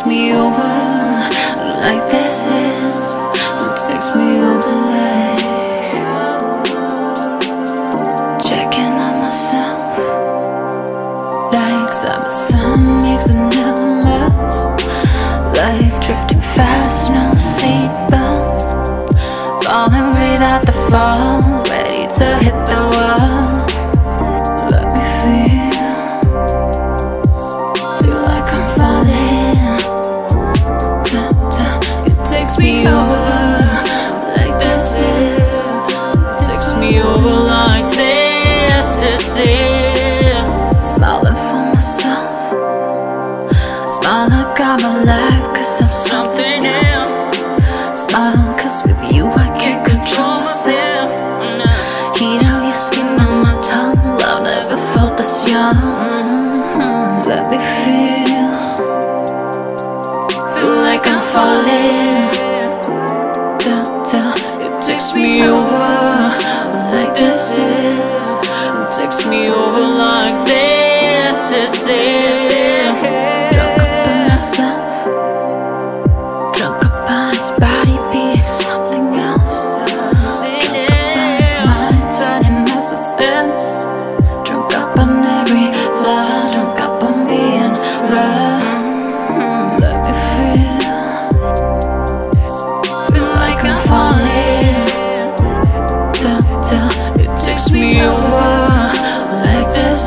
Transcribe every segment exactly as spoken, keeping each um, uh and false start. Takes me over like this is. It takes me over like checking on myself. Like summer sun needs another melt. Like drifting fast, no seatbelt. Falling without the fall, ready to hit the wall. Let me feel, feel like I'm falling. Da, da. It takes me over like this is. It takes me over like this is it. Smiling for myself. Smile like I'm alive, cause I'm something else. Smile cause with you I can't control myself. Heat on your skin, on my tongue. Love never felt this young. Mm-hmm. Let me feel, feel like I'm falling. Da, da. It takes me over like this is. It takes me over like this is it. This is,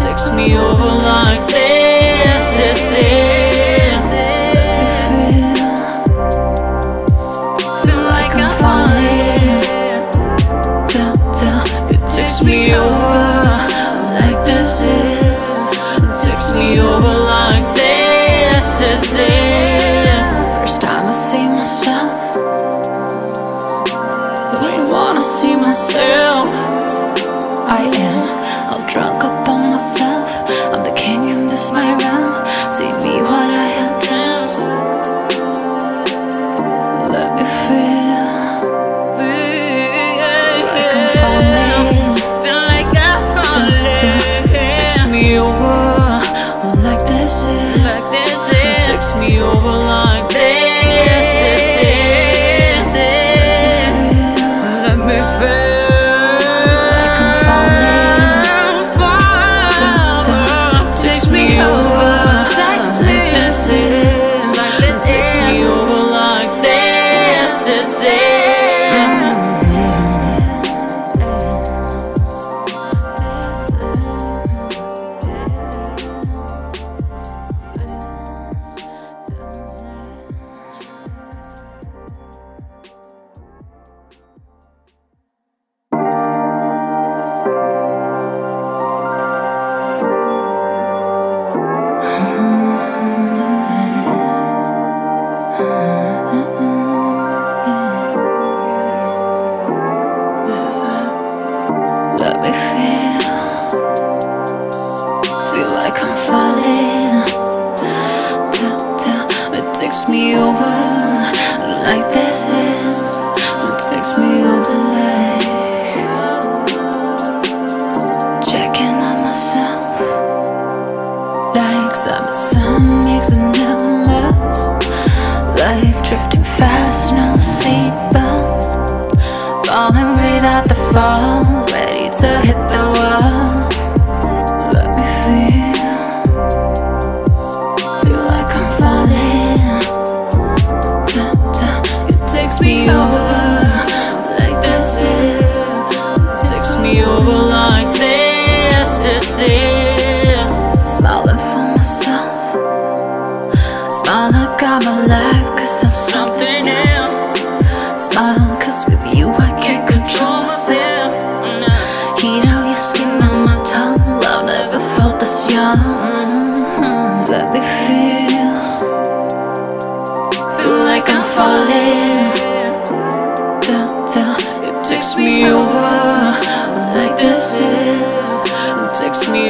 takes me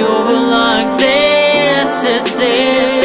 over like this is it.